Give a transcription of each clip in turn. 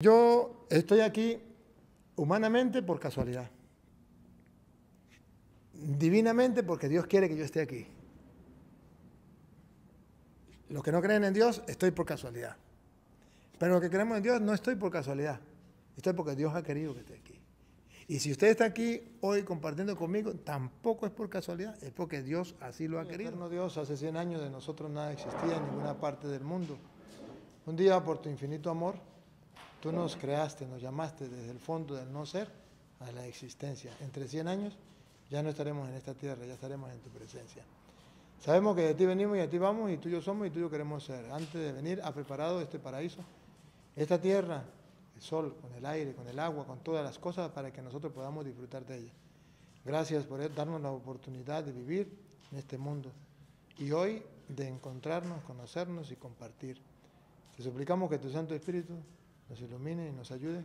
Yo estoy aquí humanamente por casualidad, divinamente porque Dios quiere que yo esté aquí. Los que no creen en Dios, estoy por casualidad. Pero los que creemos en Dios, no estoy por casualidad. Estoy porque Dios ha querido que esté aquí. Y si usted está aquí hoy compartiendo conmigo, tampoco es por casualidad, es porque Dios así lo ha querido. Eterno Dios, hace 100 años de nosotros nada existía en ninguna parte del mundo. Un día, por tu infinito amor, tú nos creaste, nos llamaste desde el fondo del no ser a la existencia. Entre 100 años ya no estaremos en esta tierra, ya estaremos en tu presencia. Sabemos que de ti venimos y de ti vamos, y tuyo somos y tuyo queremos ser. Antes de venir has preparado este paraíso, esta tierra, el sol, con el aire, con el agua, con todas las cosas para que nosotros podamos disfrutar de ella. Gracias por darnos la oportunidad de vivir en este mundo y hoy de encontrarnos, conocernos y compartir. Te suplicamos que tu Santo Espíritu nos ilumine y nos ayude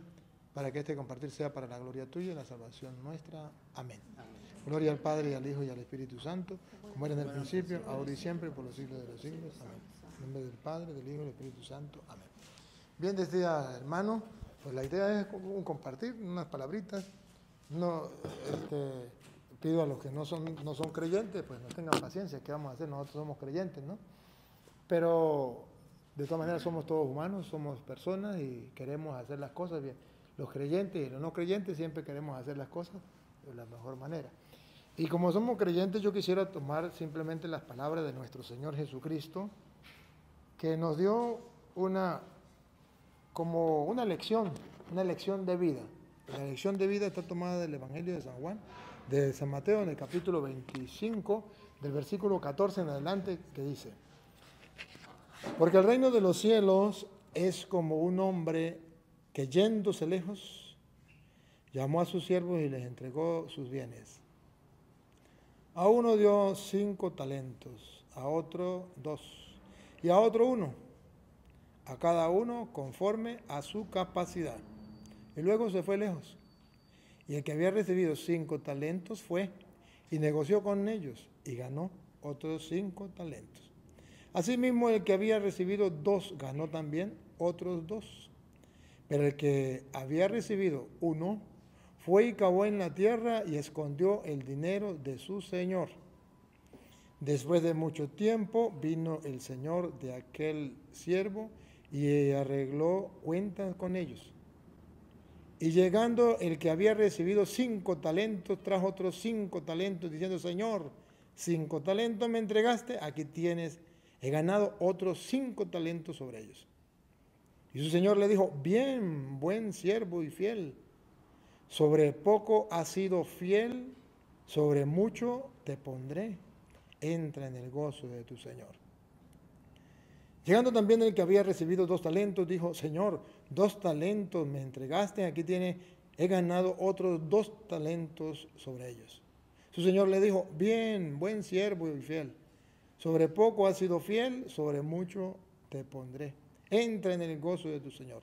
para que este compartir sea para la gloria tuya y la salvación nuestra. Amén. Amén. Gloria al Padre, y al Hijo, y al Espíritu Santo, como era en el principio, ahora y siempre, por los siglos de los siglos. Amén. En nombre del Padre, del Hijo, y del Espíritu Santo. Amén. Bien, decía hermano, pues la idea es un compartir, unas palabritas. No, pido a los que no son creyentes, pues no tengan paciencia, ¿qué vamos a hacer? Nosotros somos creyentes, ¿no? Pero de todas maneras somos todos humanos, somos personas y queremos hacer las cosas bien. Los creyentes y los no creyentes siempre queremos hacer las cosas de la mejor manera. Y como somos creyentes, yo quisiera tomar simplemente las palabras de nuestro Señor Jesucristo, que nos dio como una lección, una lección de vida. La lección de vida está tomada del Evangelio de San Juan, de San Mateo, en el capítulo 25, del versículo 14 en adelante, que dice: porque el reino de los cielos es como un hombre que, yéndose lejos, llamó a sus siervos y les entregó sus bienes. A uno dio 5 talentos, a otro 2 y a otro 1, a cada uno conforme a su capacidad. Y luego se fue lejos. Y el que había recibido 5 talentos fue y negoció con ellos y ganó otros 5 talentos. Asimismo, el que había recibido 2 ganó también otros 2. Pero el que había recibido 1 fue y cavó en la tierra y escondió el dinero de su señor. Después de mucho tiempo vino el señor de aquel siervo y arregló cuentas con ellos. Y llegando el que había recibido 5 talentos, trajo otros 5 talentos, diciendo: Señor, 5 talentos me entregaste, aquí tienes, he ganado otros 5 talentos sobre ellos. Y su señor le dijo: bien, buen siervo y fiel. Sobre poco has sido fiel, sobre mucho te pondré. Entra en el gozo de tu señor. Llegando también el que había recibido 2 talentos, dijo: Señor, 2 talentos me entregaste, aquí tienes, he ganado otros 2 talentos sobre ellos. Su señor le dijo: bien, buen siervo y fiel. Sobre poco has sido fiel, sobre mucho te pondré. Entra en el gozo de tu señor.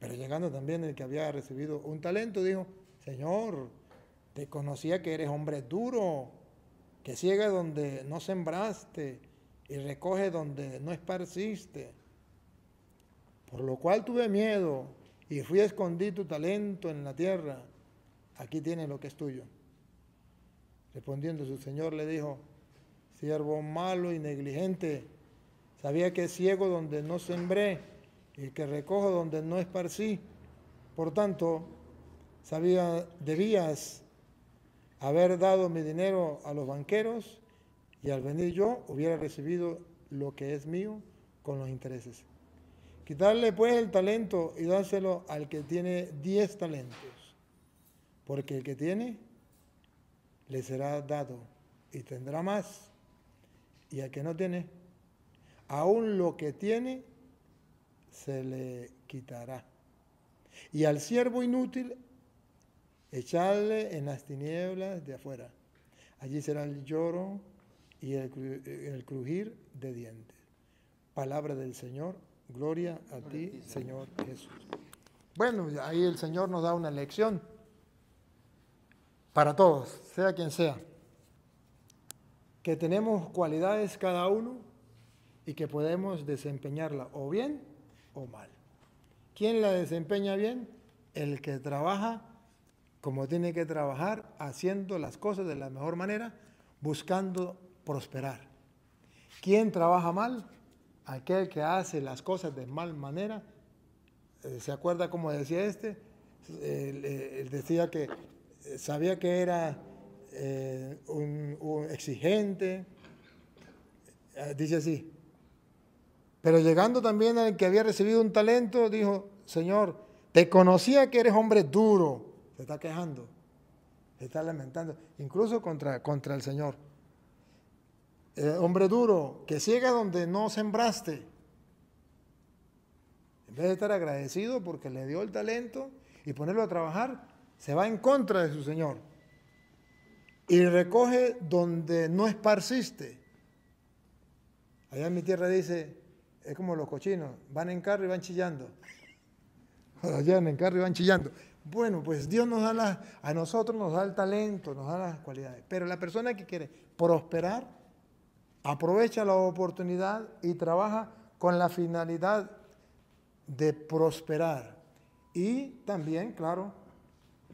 Pero llegando también el que había recibido 1 talento, dijo: Señor, te conocía que eres hombre duro, que siega donde no sembraste y recoge donde no esparciste. Por lo cual tuve miedo y fui a esconder tu talento en la tierra. Aquí tienes lo que es tuyo. Respondiendo su señor le dijo: siervo malo y negligente, sabía que ciego donde no sembré y que recojo donde no esparcí. Por tanto, debías haber dado mi dinero a los banqueros y al venir yo hubiera recibido lo que es mío con los intereses. Quitarle pues el talento y dárselo al que tiene 10 talentos, porque el que tiene le será dado y tendrá más. Y al que no tiene, aún lo que tiene se le quitará. Y al siervo inútil, echarle en las tinieblas de afuera. Allí será el lloro y el crujir de dientes. Palabra del Señor, gloria a ti, Señor Jesús. Bueno, ahí el Señor nos da una lección para todos, sea quien sea, que tenemos cualidades cada uno y que podemos desempeñarla o bien o mal. ¿Quién la desempeña bien? El que trabaja como tiene que trabajar, haciendo las cosas de la mejor manera, buscando prosperar. ¿Quién trabaja mal? Aquel que hace las cosas de mal manera. ¿Se acuerda cómo decía este? Él decía que sabía que era un exigente, dice así. Pero llegando también al que había recibido un talento, dijo: Señor, te conocía que eres hombre duro. Se está quejando, se está lamentando, incluso contra el Señor. Hombre duro, que siega donde no sembraste. En vez de estar agradecido porque le dio el talento y ponerlo a trabajar, se va en contra de su Señor. Y recoge donde no esparciste. Allá en mi tierra dice, es como los cochinos, van en carro y van chillando. Allá en carro y van chillando. Bueno, pues Dios nos da a nosotros nos da el talento, nos da las cualidades. Pero la persona que quiere prosperar, aprovecha la oportunidad y trabaja con la finalidad de prosperar. Y también, claro,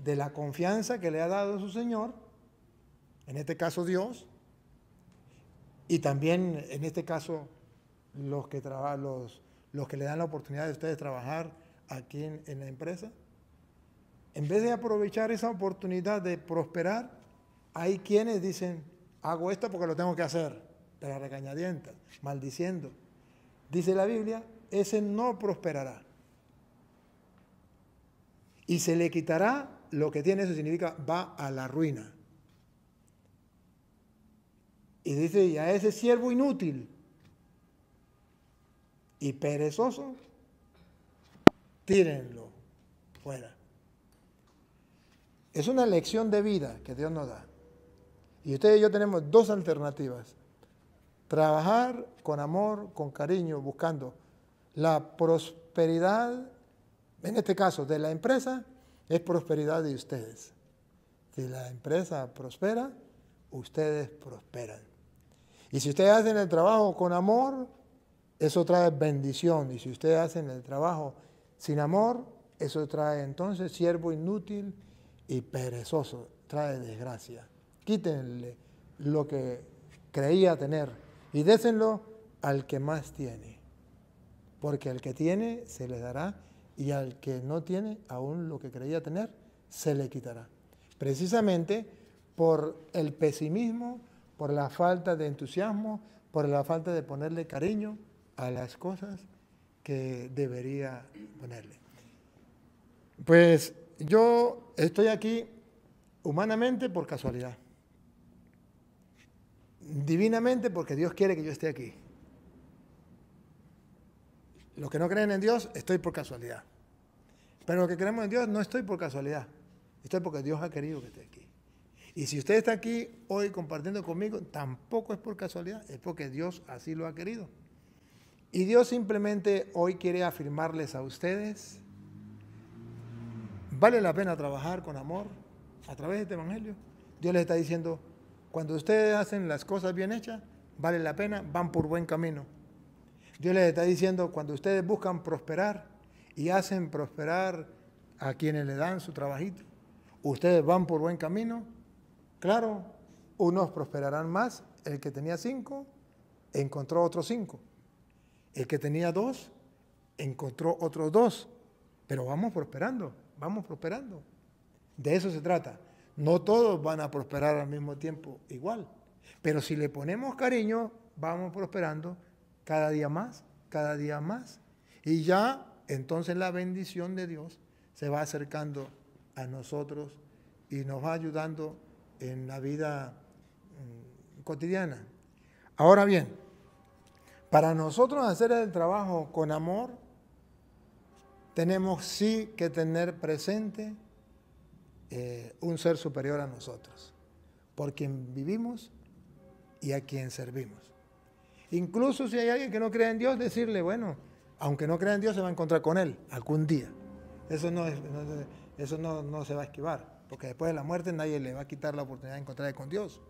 de la confianza que le ha dado su Señor, en este caso Dios, y también en este caso los que le dan la oportunidad de ustedes trabajar aquí en la empresa. En vez de aprovechar esa oportunidad de prosperar, hay quienes dicen, hago esto porque lo tengo que hacer, de la regañadienta, maldiciendo. Dice la Biblia, ese no prosperará. Y se le quitará lo que tiene, eso significa va a la ruina. Y dice, y a ese siervo inútil y perezoso, tírenlo fuera. Es una lección de vida que Dios nos da. Y ustedes y yo tenemos dos alternativas. Trabajar con amor, con cariño, buscando la prosperidad, en este caso de la empresa, es prosperidad de ustedes. Si la empresa prospera, ustedes prosperan. Y si ustedes hacen el trabajo con amor, eso trae bendición. Y si ustedes hacen el trabajo sin amor, eso trae entonces siervo inútil y perezoso, trae desgracia. Quítenle lo que creía tener y désenlo al que más tiene, porque al que tiene se le dará y al que no tiene aún lo que creía tener se le quitará. Precisamente por el pesimismo, por la falta de entusiasmo, por la falta de ponerle cariño a las cosas que debería ponerle. Pues yo estoy aquí humanamente por casualidad, divinamente porque Dios quiere que yo esté aquí. Los que no creen en Dios, estoy por casualidad. Pero los que creemos en Dios, no estoy por casualidad, estoy porque Dios ha querido que esté aquí. Y si usted está aquí hoy compartiendo conmigo, tampoco es por casualidad, es porque Dios así lo ha querido. Y Dios simplemente hoy quiere afirmarles a ustedes, vale la pena trabajar con amor a través de este evangelio. Dios les está diciendo, cuando ustedes hacen las cosas bien hechas, vale la pena, van por buen camino. Dios les está diciendo, cuando ustedes buscan prosperar y hacen prosperar a quienes le dan su trabajito, ustedes van por buen camino. Claro, unos prosperarán más. El que tenía 5, encontró otros 5. El que tenía 2, encontró otros 2. Pero vamos prosperando. Vamos prosperando. De eso se trata. No todos van a prosperar al mismo tiempo igual. Pero si le ponemos cariño, vamos prosperando cada día más, cada día más. Y ya entonces la bendición de Dios se va acercando a nosotros y nos va ayudando en la vida cotidiana. Ahora bien, para nosotros hacer el trabajo con amor, tenemos sí que tener presente un ser superior a nosotros, por quien vivimos y a quien servimos. Incluso si hay alguien que no cree en Dios, decirle, bueno, aunque no crea en Dios se va a encontrar con él algún día. Eso no se va a esquivar, porque después de la muerte nadie le va a quitar la oportunidad de encontrarse con Dios.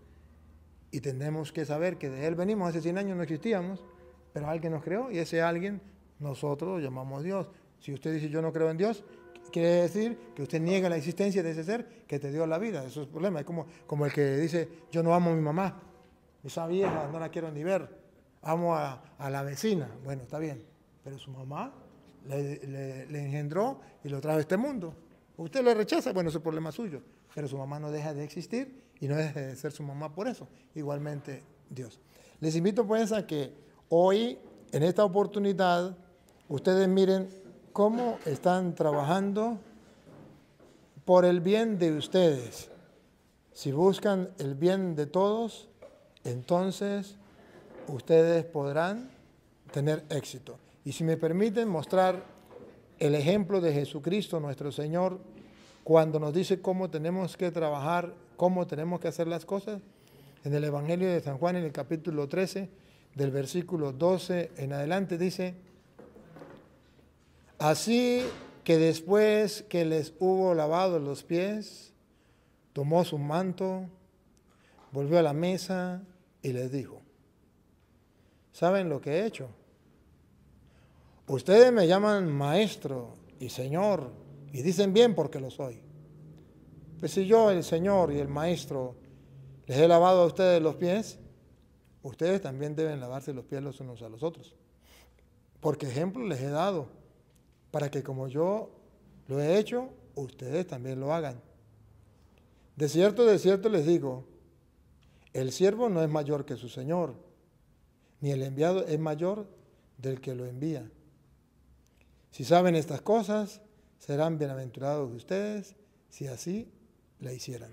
Y tenemos que saber que de él venimos, hace 100 años no existíamos, pero alguien nos creó y ese alguien nosotros lo llamamos Dios. Si usted dice yo no creo en Dios, quiere decir que usted niega la existencia de ese ser que te dio la vida. Eso es el problema. Es como el que dice yo no amo a mi mamá, esa vieja no la quiero ni ver, amo a la vecina. Bueno, está bien, pero su mamá le engendró y lo trajo a este mundo. Usted lo rechaza, bueno, eso es problema suyo, pero su mamá no deja de existir y no deja de ser su mamá por eso. Igualmente Dios. Les invito pues a que hoy, en esta oportunidad, ustedes miren cómo están trabajando por el bien de ustedes. Si buscan el bien de todos, entonces ustedes podrán tener éxito. Y si me permiten mostrar el ejemplo de Jesucristo, nuestro Señor, cuando nos dice cómo tenemos que trabajar, cómo tenemos que hacer las cosas, en el Evangelio de San Juan, en el capítulo 13, del versículo 12 en adelante, dice: así que después que les hubo lavado los pies, tomó su manto, volvió a la mesa y les dijo: ¿saben lo que he hecho? Ustedes me llaman maestro y señor, y dicen bien porque lo soy. Pues si yo, el señor y el maestro, les he lavado a ustedes los pies, ustedes también deben lavarse los pies los unos a los otros. Porque ejemplo les he dado, para que como yo lo he hecho, ustedes también lo hagan. De cierto les digo, el siervo no es mayor que su señor, ni el enviado es mayor del que lo envía. Si saben estas cosas, serán bienaventurados ustedes si así la hicieran.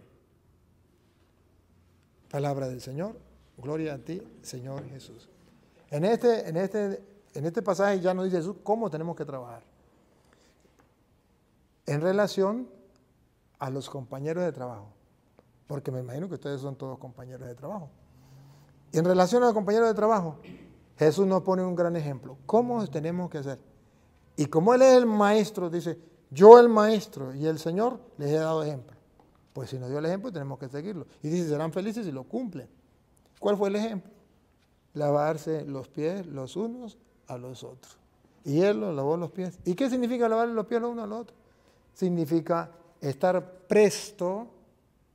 Palabra del Señor. Gloria a ti, Señor Jesús. En este pasaje ya nos dice Jesús cómo tenemos que trabajar en relación a los compañeros de trabajo, porque me imagino que ustedes son todos compañeros de trabajo. Y en relación a los compañeros de trabajo, Jesús nos pone un gran ejemplo. ¿Cómo tenemos que hacer? Y como Él es el maestro, dice, yo el maestro y el Señor les he dado ejemplo. Pues si nos dio el ejemplo, tenemos que seguirlo. Y dice, serán felices si lo cumplen. ¿Cuál fue el ejemplo? Lavarse los pies los unos a los otros. Y Él los lavó los pies. ¿Y qué significa lavar los pies los unos a los otros? Significa estar presto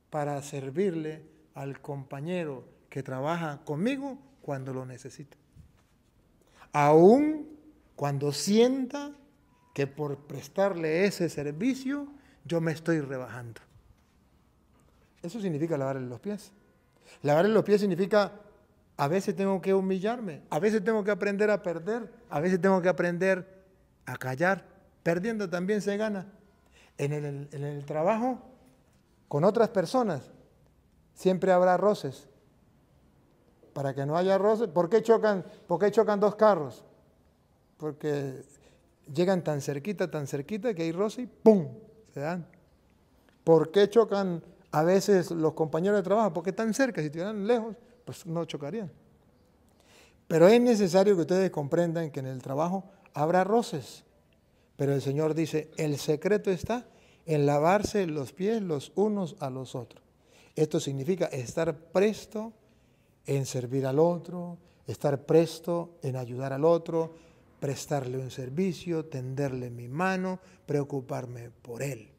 para servirle al compañero que trabaja conmigo cuando lo necesita. Aún cuando sienta que por prestarle ese servicio yo me estoy rebajando. Eso significa lavarle los pies. Lavarle los pies significa, a veces tengo que humillarme, a veces tengo que aprender a perder, a veces tengo que aprender a callar. Perdiendo también se gana. En el trabajo, con otras personas, siempre habrá roces. Para que no haya roces, ¿por qué chocan dos carros? Porque llegan tan cerquita que hay roces y ¡pum! Se dan. ¿Por qué chocan a veces los compañeros de trabajo? Porque están cerca, si estuvieran lejos, pues no chocarían. Pero es necesario que ustedes comprendan que en el trabajo habrá roces. Pero el Señor dice, el secreto está en lavarse los pies los unos a los otros. Esto significa estar presto en servir al otro, estar presto en ayudar al otro, prestarle un servicio, tenderle mi mano, preocuparme por él.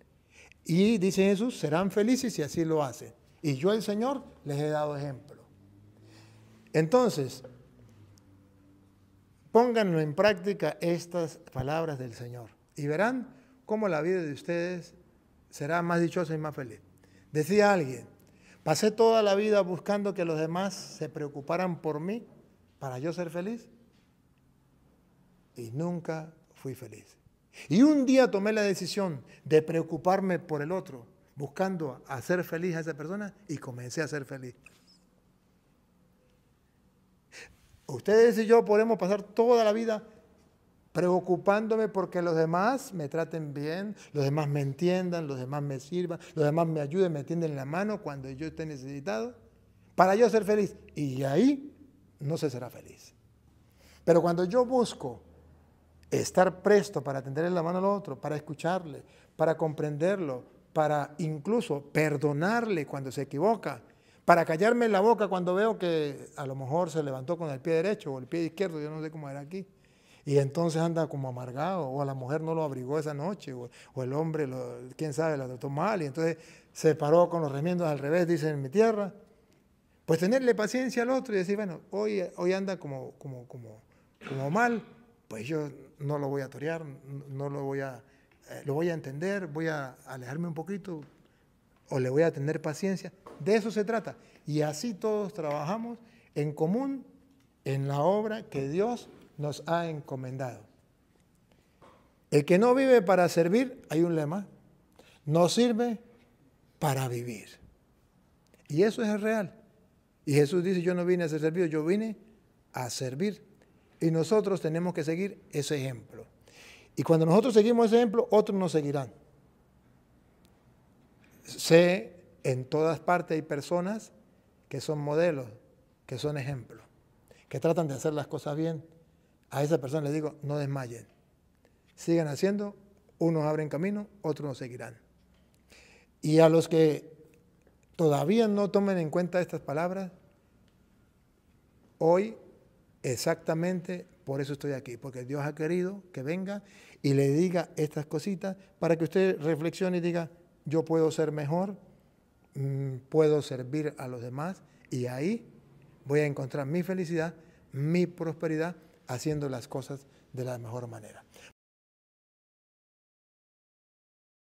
Y dice Jesús, serán felices si así lo hacen. Y yo, el Señor, les he dado ejemplo. Entonces, pónganlo en práctica estas palabras del Señor y verán cómo la vida de ustedes será más dichosa y más feliz. Decía alguien, pasé toda la vida buscando que los demás se preocuparan por mí para yo ser feliz y nunca fui feliz. Y un día tomé la decisión de preocuparme por el otro, buscando hacer feliz a esa persona, y comencé a ser feliz. Ustedes y yo podemos pasar toda la vida preocupándome porque los demás me traten bien, los demás me entiendan, los demás me sirvan, los demás me ayuden, me tienden la mano cuando yo esté necesitado, para yo ser feliz. Y ahí no se será feliz. Pero cuando yo busco estar presto para tenderle la mano al otro, para escucharle, para comprenderlo, para incluso perdonarle cuando se equivoca, para callarme la boca cuando veo que a lo mejor se levantó con el pie derecho o el pie izquierdo, yo no sé cómo era aquí, y entonces anda como amargado, o a la mujer no lo abrigó esa noche, o el hombre, quién sabe, la trató mal, y entonces se paró con los remiendos al revés, dicen en mi tierra. Pues tenerle paciencia al otro y decir, bueno, hoy anda como mal, pues yo no lo voy a torear, no lo voy a, lo voy a entender, voy a alejarme un poquito, o le voy a tener paciencia. De eso se trata. Y así todos trabajamos en común en la obra que Dios nos ha encomendado. El que no vive para servir, hay un lema, no sirve para vivir. Y eso es real. Y Jesús dice, yo no vine a ser servido, yo vine a servir. Y nosotros tenemos que seguir ese ejemplo. Y cuando nosotros seguimos ese ejemplo, otros nos seguirán. Sé, en todas partes hay personas que son modelos, que son ejemplos, que tratan de hacer las cosas bien. A esa persona les digo, no desmayen. Sigan haciendo, unos abren camino, otros nos seguirán. Y a los que todavía no tomen en cuenta estas palabras, hoy exactamente por eso estoy aquí, porque Dios ha querido que venga y le diga estas cositas para que usted reflexione y diga, yo puedo ser mejor, puedo servir a los demás, y ahí voy a encontrar mi felicidad, mi prosperidad, haciendo las cosas de la mejor manera.